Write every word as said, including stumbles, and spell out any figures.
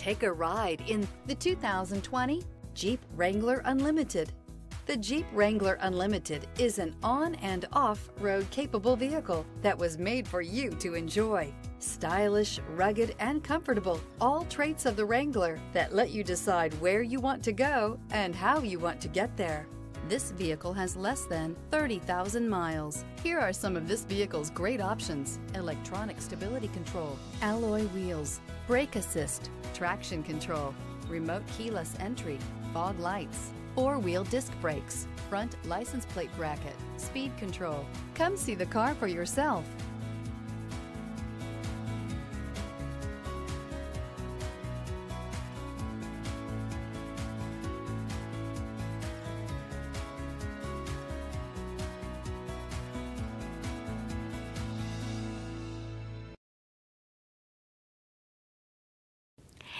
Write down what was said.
Take a ride in the two thousand twenty Jeep Wrangler Unlimited. The Jeep Wrangler Unlimited is an on and off-road capable vehicle that was made for you to enjoy. Stylish, rugged, and comfortable, all traits of the Wrangler that let you decide where you want to go and how you want to get there. This vehicle has less than thirty thousand miles. Here are some of this vehicle's great options: electronic stability control, alloy wheels, brake assist, traction control, remote keyless entry, fog lights, four-wheel disc brakes, front license plate bracket, speed control. Come see the car for yourself.